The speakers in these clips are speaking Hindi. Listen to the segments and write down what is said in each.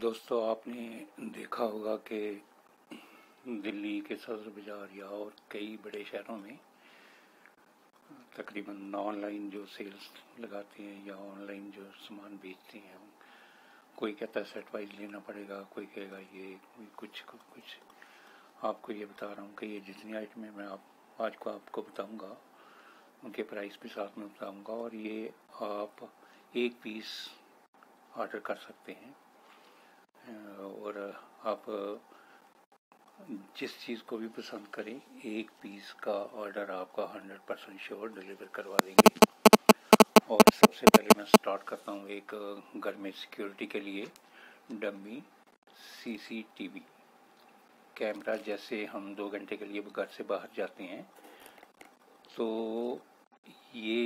दोस्तों आपने देखा होगा कि दिल्ली के सदर बाजार या और कई बड़े शहरों में तकरीबन ऑनलाइन जो सेल्स लगाते हैं या ऑनलाइन जो सामान बेचते हैं, कोई कहता है सेट वाइज लेना पड़ेगा, कोई कहेगा ये कुछ। आपको ये बता रहा हूँ कि ये जितनी आइटमें मैं आज को आपको बताऊँगा उनके प्राइस भी साथ में बताऊँगा, और ये आप एक पीस ऑर्डर कर सकते हैं और आप जिस चीज़ को भी पसंद करें एक पीस का ऑर्डर आपका 100% श्योर डिलीवर करवा देंगे। और सबसे पहले मैं स्टार्ट करता हूँ एक घर में सिक्योरिटी के लिए डमी CCTV कैमरा। जैसे हम 2 घंटे के लिए घर से बाहर जाते हैं तो ये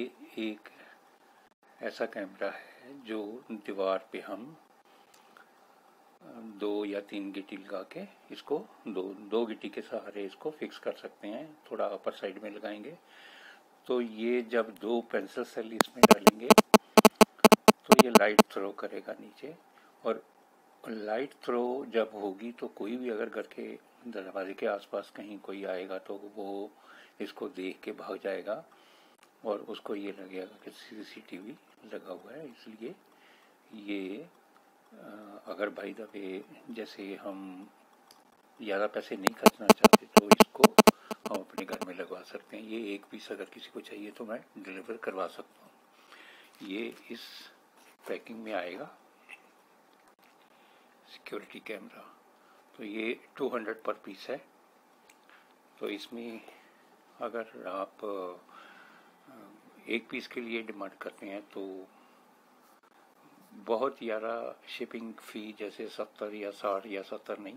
एक ऐसा कैमरा है जो दीवार पे हम 2 या 3 गिटी लगा के इसको दो गिटी के सहारे इसको फिक्स कर सकते हैं। थोड़ा अपर साइड में लगाएंगे तो ये जब 2 पेंसिल सेल इसमें डालेंगे तो ये लाइट थ्रो करेगा नीचे, और लाइट थ्रो जब होगी तो कोई भी अगर घर के दरवाजे के आसपास कहीं कोई आएगा तो वो इसको देख के भाग जाएगा और उसको ये लगेगा कि CCTV लगा हुआ है। इसलिए ये अगर बाई द वे जैसे हम ज़्यादा पैसे नहीं खर्चना चाहते तो इसको हम अपने घर में लगवा सकते हैं। ये एक पीस अगर किसी को चाहिए तो मैं डिलीवर करवा सकता हूँ। ये इस पैकिंग में आएगा सिक्योरिटी कैमरा, तो ये 200 पर पीस है। तो इसमें अगर आप एक पीस के लिए डिमांड करते हैं तो बहुत ज़्यादा शिपिंग फ़ी जैसे 70 या 60 या 70 नहीं,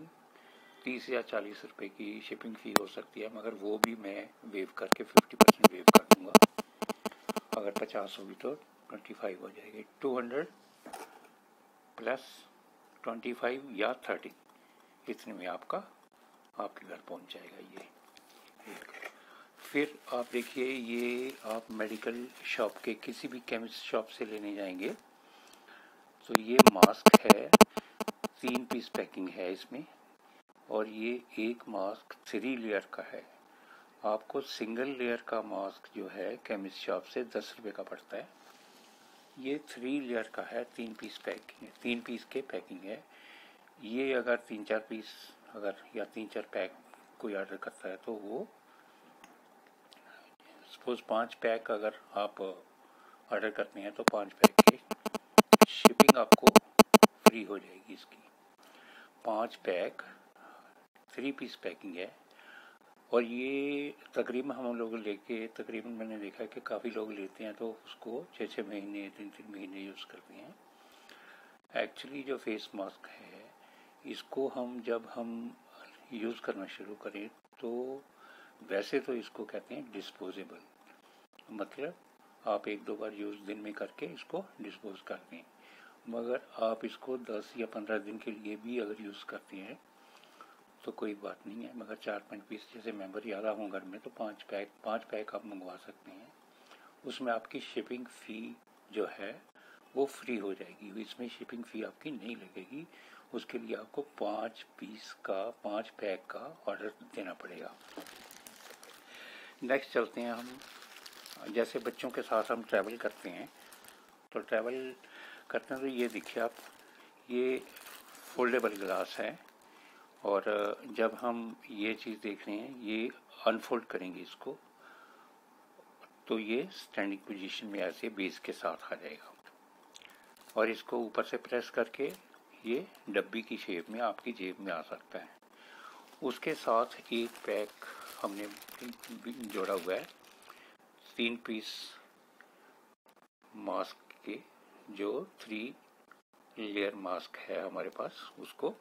30 या 40 रुपए की शिपिंग फ़ी हो सकती है, मगर वो भी मैं वेव करके 50% वेव कर दूँगा। अगर 50 होगी तो 25 हो जाएगी। 200 + 25 या 30 इतने में आपका आपके घर पहुँच जाएगा। ये फिर आप देखिए, ये आप मेडिकल शॉप के किसी भी केमिस्ट शॉप से लेने जाएंगे तो ये मास्क है, 3 पीस पैकिंग है इसमें, और ये एक मास्क 3 लेयर का है। आपको सिंगल लेयर का मास्क जो है केमिस्ट शॉप से 10 रुपए का पड़ता है। ये 3 लेयर का है, 3 पीस पैकिंग है, 3 पीस के पैकिंग है। ये अगर 3-4 पीस अगर या 3-4 पैक कोई ऑर्डर करता है तो वो सपोज 5 पैक अगर आप ऑर्डर करते हैं तो 5 पैक की शिपिंग आपको फ्री हो जाएगी इसकी। 5 पैक 3 पीस पैकिंग है, और ये तकरीबन हम लोग लेके तकरीबन मैंने देखा है कि काफ़ी लोग लेते हैं तो उसको 6-6 महीने 3-3 महीने यूज़ करते हैं। एक्चुअली जो फेस मास्क है इसको जब हम यूज़ करना शुरू करें तो वैसे तो इसको कहते हैं डिस्पोजेबल, मतलब आप 1-2 बार यूज़ दिन में करके इसको डिस्पोज कर दें, मगर आप इसको 10 या 15 दिन के लिए भी अगर यूज़ करते हैं तो कोई बात नहीं है। मगर 4-5 पीस जैसे मेंबर ज़्यादा हों घर में तो 5 पैक आप मंगवा सकते हैं। उसमें आपकी शिपिंग फ़ी जो है वो फ्री हो जाएगी, इसमें शिपिंग फ़ी आपकी नहीं लगेगी। उसके लिए आपको 5 पैक का ऑर्डर देना पड़ेगा। नेक्स्ट चलते हैं हम, जैसे बच्चों के साथ हम ट्रैवल करते हैं तो ये देखिए आप, ये फोल्डेबल ग्लास है, और जब हम ये चीज़ देख रहे हैं ये अनफोल्ड करेंगे इसको तो ये स्टैंडिंग पोजीशन में ऐसे बेस के साथ आ जाएगा, और इसको ऊपर से प्रेस करके ये डब्बी की शेप में आपकी जेब में आ सकता है। उसके साथ एक पैक हमने जोड़ा हुआ है 3 पीस मास्क के, जो 3 लेयर मास्क है हमारे पास उसको,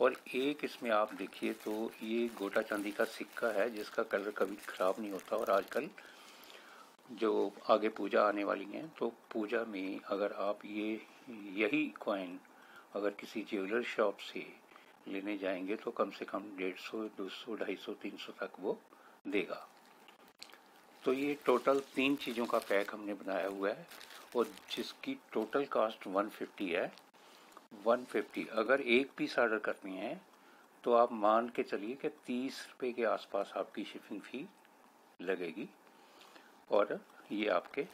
और एक इसमें आप देखिए तो ये गोटा चांदी का सिक्का है जिसका कलर कभी ख़राब नहीं होता। और आजकल जो आगे पूजा आने वाली है तो पूजा में अगर आप यही कॉइन अगर किसी ज्वेलर शॉप से लेने जाएंगे तो कम से कम 150, 200, 250, 300 तक वो देगा। तो ये टोटल 3 चीज़ों का पैक हमने बनाया हुआ है, और जिसकी टोटल कास्ट 150 है, 150 अगर एक पीस ऑर्डर करनी है तो आप मान के चलिए कि 30 रुपये के आसपास आपकी शिपिंग फ़ी लगेगी और ये आपके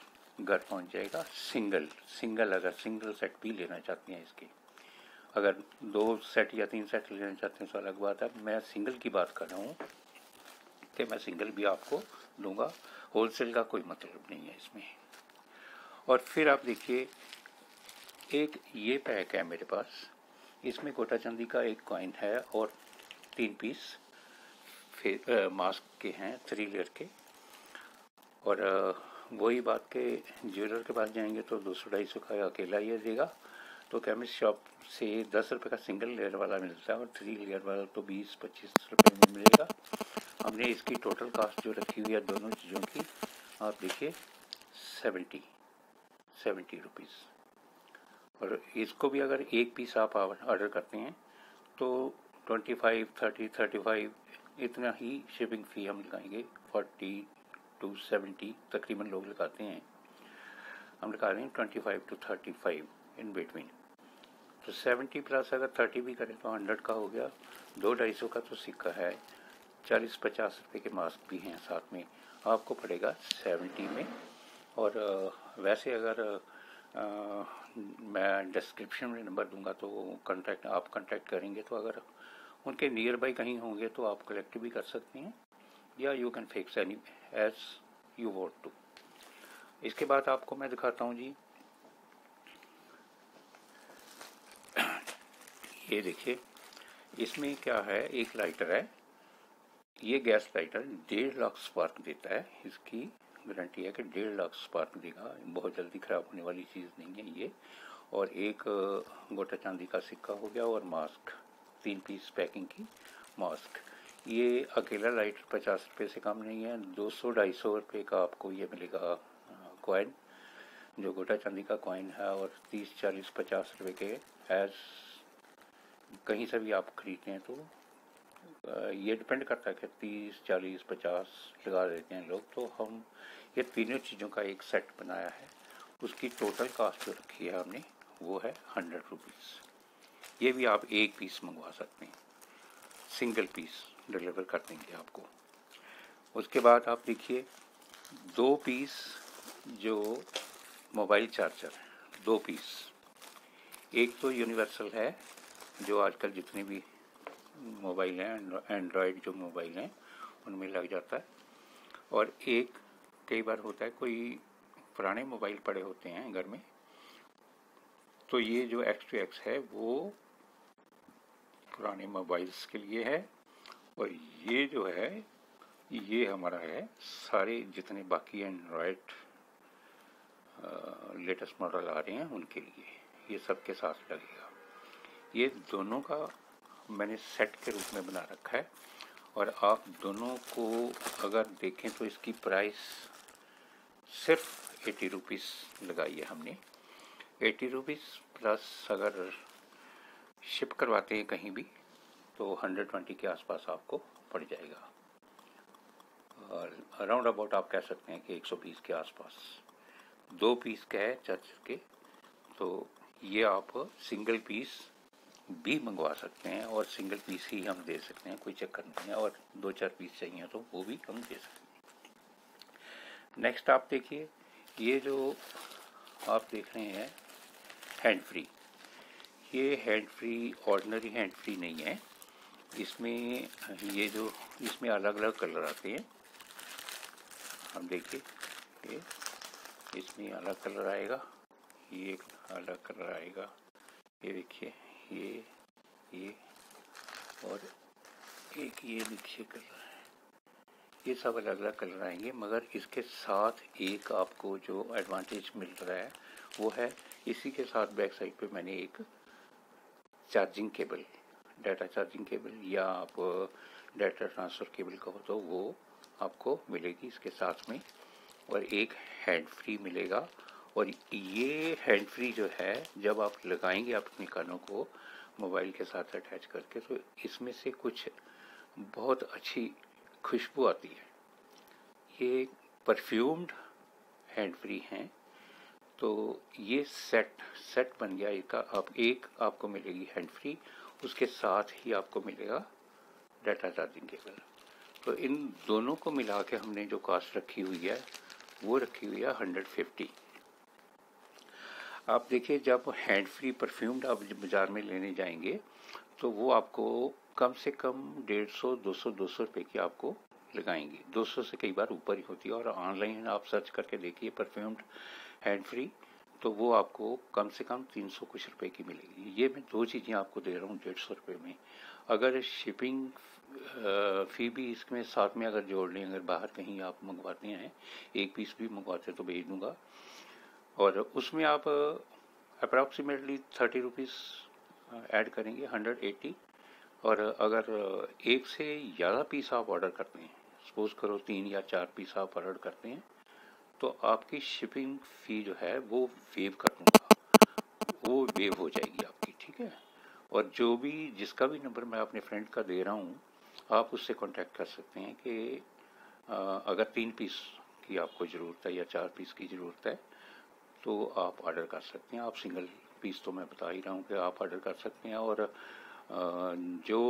घर पहुंच जाएगा। सिंगल अगर सिंगल सेट भी लेना चाहती हैं इसके, अगर 2 सेट या 3 सेट लेना चाहते हैं तो अलग बात है। मैं सिंगल की बात कर रहा हूँ कि मैं सिंगल भी आपको दूंगा, होलसेल का कोई मतलब नहीं है इसमें। और फिर आप देखिए एक ये पैक है मेरे पास, इसमें कोटा चांदी का एक कॉइन है और 3 पीस मास्क के हैं 3 लेयर के। और वही बात के ज्वेलर के पास जाएंगे तो 200-250 का अकेला ये देगा, तो केमिस्ट शॉप से 10 रुपये का सिंगल लेयर वाला मिलता है और 3 लेयर वाला तो 20-25 रुपये में मिलेगा। हमने इसकी टोटल कास्ट जो रखी हुई है दोनों चीज़ों की, आप देखिए 70 रुपीज़। और इसको भी अगर एक पीस आप ऑर्डर करते हैं तो 25, 30, 35 इतना ही शिपिंग फ़ी हम लगाएंगे। 40 to 70 तकरीबन लोग लगाते हैं, हम लगा रहे हैं 25 to 35 इन बिटवीन। तो 70 प्लस अगर 30 भी करें तो 100 का हो गया, 200-250 का तो सिक्का है, 40-50 रुपये के मास्क भी हैं साथ में, आपको पड़ेगा 70 में। और वैसे अगर मैं डिस्क्रिप्शन में नंबर दूंगा तो आप कॉन्टैक्ट करेंगे तो अगर उनके नियर बाई कहीं होंगे तो आप कलेक्ट भी कर सकते हैं या you can fix any as you want to. इसके बाद आपको मैं दिखाता हूं जी, ये देखिए इसमें क्या है, एक लाइटर है, ये गैस लाइटर 1.5 लाख स्पार्क देता है। इसकी गारंटी है कि 1.5 लाख स्पार्क देगा, बहुत जल्दी ख़राब होने वाली चीज़ नहीं है ये। और एक गोटा चांदी का सिक्का हो गया और मास्क 3 पीस पैकिंग की मास्क, ये अकेला लाइटर 50 रुपये से कम नहीं है। 200-250 रुपये का आपको ये मिलेगा कॉइन, जो गोटा चांदी का कॉइन है, और 30-40-50 रुपये के एज कहीं से भी आप खरीदते हैं तो ये डिपेंड करता है कि 30, 40, 50 लगा देते हैं लोग। तो हम ये तीनों चीज़ों का एक सेट बनाया है, उसकी टोटल कास्ट जो रखी है हमने वो है 100 रुपीज़। ये भी आप एक पीस मंगवा सकते हैं, सिंगल पीस डिलीवर कर देंगे आपको। उसके बाद आप देखिए 2 पीस जो मोबाइल चार्जर है, 2 पीस, एक तो यूनिवर्सल है जो आजकल जितने भी मोबाइल हैं, एंड्रॉयड जो मोबाइल हैं उनमें लग जाता है। और एक कई बार होता है कोई पुराने मोबाइल पड़े होते हैं घर में, तो ये जो X2X है वो पुराने मोबाइल्स के लिए है। और ये जो है ये हमारा है सारे जितने बाकी एंड्रॉयड लेटेस्ट मॉडल आ रहे हैं उनके लिए, ये सब के साथ लगेगा। ये दोनों का मैंने सेट के रूप में बना रखा है और आप दोनों को अगर देखें तो इसकी प्राइस सिर्फ 80 रुपीज़ लगाई है हमने। 80 रुपीज़ प्लस अगर शिप करवाते हैं कहीं भी तो 120 के आसपास आपको पड़ जाएगा, और अराउंड अबाउट आप कह सकते हैं कि 120 के आसपास। 2 पीस का है चर्च के, तो ये आप सिंगल पीस भी मंगवा सकते हैं और सिंगल पीस ही हम दे सकते हैं, कोई चक्कर नहीं है। और 2-4 पीस चाहिए तो वो भी हम दे सकते हैं। नेक्स्ट आप देखिए ये जो आप देख रहे हैं हैंड फ्री, ये hand free ordinary hand free नहीं है, इसमें ये जो इसमें अलग अलग कलर आते हैं। हम देखिए इसमें अलग कलर आएगा, ये अलग कलर आएगा, ये देखिए ये और एक ये देखिए कलर है, ये सब अलग अलग कलर आएंगे। मगर इसके साथ एक आपको जो एडवांटेज मिल रहा है वो है इसी के साथ बैक साइड पे मैंने एक charging cable, data charging cable या आप डाटा ट्रांसफ़र केबल कहो तो वो आपको मिलेगी इसके साथ में, और एक हैंड फ्री मिलेगा। और ये हैंड फ्री जो है जब आप लगाएंगे अपने कानों को मोबाइल के साथ अटैच करके तो इसमें से कुछ बहुत अच्छी खुशबू आती है। ये परफ्यूम्ड हैंड फ्री हैं तो ये सेट बन गया इसका। आप एक आपको मिलेगी हैंड फ्री, उसके साथ ही आपको मिलेगा डाटा चार्जिंग केबल। तो इन दोनों को मिला के हमने जो कास्ट रखी हुई है वो रखी हुई है 150। आप देखिए जब हैंड फ्री परफ्यूम्ड आप बाज़ार में लेने जाएंगे तो वो आपको कम से कम 150, 200 रुपये की आपको लगाएंगे। 200 से कई बार ऊपर ही होती है। और ऑनलाइन आप सर्च करके देखिए परफ्यूम्ड हैंड फ्री, तो वो आपको कम से कम 300 कुछ रुपए की मिलेगी। ये मैं दो चीज़ें आपको दे रहा हूँ 150 रुपये में। अगर शिपिंग फ़ी भी इसमें साथ में अगर जोड़ लें, अगर बाहर कहीं आप मंगवाते हैं, एक पीस भी मंगवाते तो भेज दूँगा, और उसमें आप अप्रॉक्सीमेटली 30 रुपीज़ ऐड करेंगे, 180। और अगर एक से ज़्यादा पीस आप ऑर्डर करते हैं, सपोज़ करो 3 या 4 पीस आप ऑर्डर करते हैं, तो आपकी शिपिंग फ़ी जो है वो वेव कर दूँगा, वो वेव हो जाएगी आपकी, ठीक है। और जो भी जिसका भी नंबर मैं अपने फ्रेंड का दे रहा हूँ, आप उससे कांटेक्ट कर सकते हैं कि अगर 3 पीस की आपको ज़रूरत है या 4 पीस की ज़रूरत है तो आप ऑर्डर कर सकते हैं। आप सिंगल पीस तो मैं बता ही रहा हूँ कि आप ऑर्डर कर सकते हैं। और जो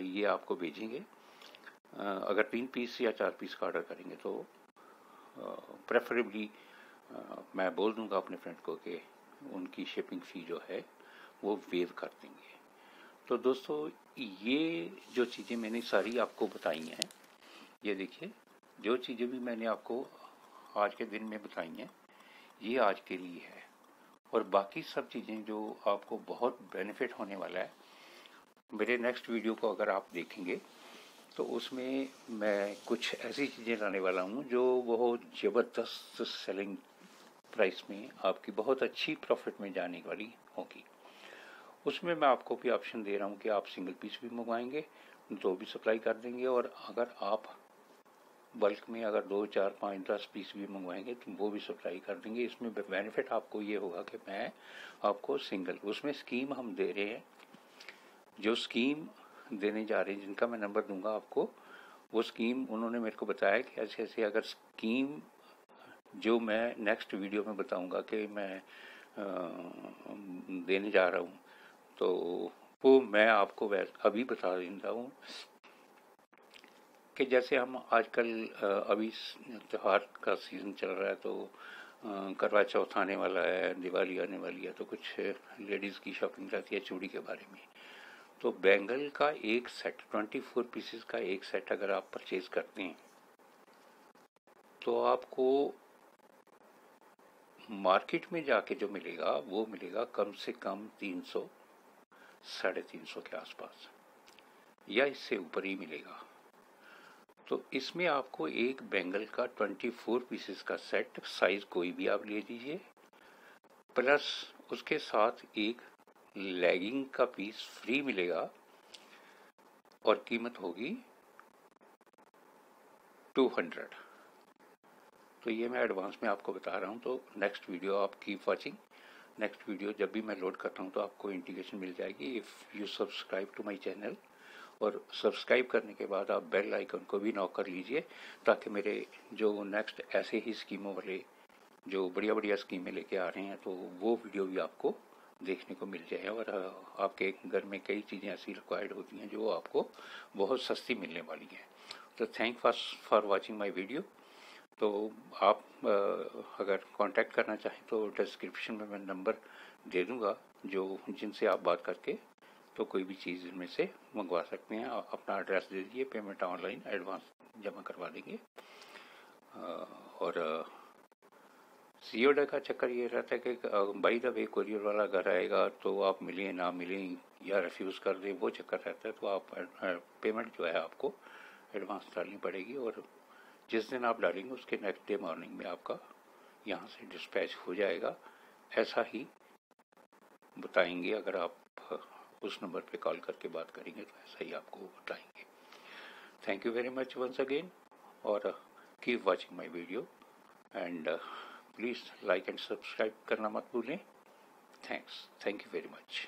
ये आपको भेजेंगे, अगर 3 पीस या 4 पीस का ऑर्डर करेंगे तो प्रेफरेबली मैं बोल दूंगा अपने फ्रेंड को कि उनकी शिपिंग फ़ी जो है वो वेव कर देंगे। तो दोस्तों ये जो चीज़ें मैंने सारी आपको बताई हैं, ये देखिए जो चीज़ें भी मैंने आपको आज के दिन में बताई हैं ये आज के लिए है। और बाकी सब चीज़ें जो आपको बहुत बेनिफिट होने वाला है, मेरे नेक्स्ट वीडियो को अगर आप देखेंगे तो उसमें मैं कुछ ऐसी चीज़ें लाने वाला हूँ जो बहुत ज़बरदस्त सेलिंग प्राइस में आपकी बहुत अच्छी प्रॉफिट में जाने वाली होगी। उसमें मैं आपको भी ऑप्शन दे रहा हूँ कि आप सिंगल पीस भी मंगवाएंगे, 2 भी सप्लाई कर देंगे, और अगर आप बल्क में अगर 2, 4, 5, 10 पीस भी मंगवाएंगे तो वो भी सप्लाई कर देंगे। इसमें बेनिफिट आपको ये होगा कि मैं आपको सिंगल, उसमें स्कीम हम दे रहे हैं, जो स्कीम देने जा रहे हैं जिनका मैं नंबर दूंगा आपको, वो स्कीम उन्होंने मेरे को बताया कि ऐसे ऐसे अगर स्कीम जो मैं नेक्स्ट वीडियो में बताऊंगा कि मैं देने जा रहा हूँ, तो वो मैं आपको अभी बता देता हूँ कि जैसे हम आजकल अभी त्यौहार का सीज़न चल रहा है, तो करवा चौथ आने वाला है, दिवाली आने वाली है, तो कुछ लेडीज़ की शॉपिंग रहती है चूड़ी के बारे में। तो बैंगल का एक सेट, 24 पीसेस का एक सेट अगर आप परचेज करते हैं तो आपको मार्केट में जाके जो मिलेगा वो मिलेगा कम से कम 300, 350 के आसपास या इससे ऊपर ही मिलेगा। तो इसमें आपको एक बैंगल का 24 पीसेस का सेट, साइज कोई भी आप ले लीजिए, प्लस उसके साथ एक लेगिंग का पीस फ्री मिलेगा और कीमत होगी 200। तो ये मैं एडवांस में आपको बता रहा हूँ। तो नेक्स्ट वीडियो आप कीप वॉचिंग। नेक्स्ट वीडियो जब भी मैं लोड करता हूँ तो आपको इंडिकेशन मिल जाएगी, if you subscribe to my channel. और सब्सक्राइब करने के बाद आप बेल आइकन को भी नॉक कर लीजिए ताकि मेरे जो नेक्स्ट ऐसे ही स्कीमों वाले जो बढ़िया बढ़िया स्कीमें लेके आ रहे हैं तो वो वीडियो भी आपको देखने को मिल जाए। और आपके घर में कई चीज़ें ऐसी रिक्वायर्ड होती हैं जो आपको बहुत सस्ती मिलने वाली हैं। तो thank for watching my video. तो आप अगर कांटेक्ट करना चाहें तो डिस्क्रिप्शन में मैं नंबर दे दूंगा जिनसे आप बात करके तो कोई भी चीज़ इनमें से मंगवा सकते हैं। अपना एड्रेस दे दीजिए, पेमेंट ऑनलाइन एडवांस जमा करवा देंगे। और सीओडा का चक्कर ये रहता है कि बाई द वे कोरियर वाला घर आएगा तो आप मिलें ना मिलें या रिफ्यूज़ कर दें, वो चक्कर रहता है। तो आप पेमेंट जो है आपको एडवांस डालनी पड़ेगी और जिस दिन आप डालेंगे उसके नेक्स्ट डे मॉर्निंग में आपका यहाँ से डिस्पैच हो जाएगा, ऐसा ही बताएंगे। अगर आप उस नंबर पे कॉल करके बात करेंगे तो ऐसा ही आपको बताएंगे। Thank you very much once again और keep watching my video and please like and subscribe करना मत भूलें। Thank you very much.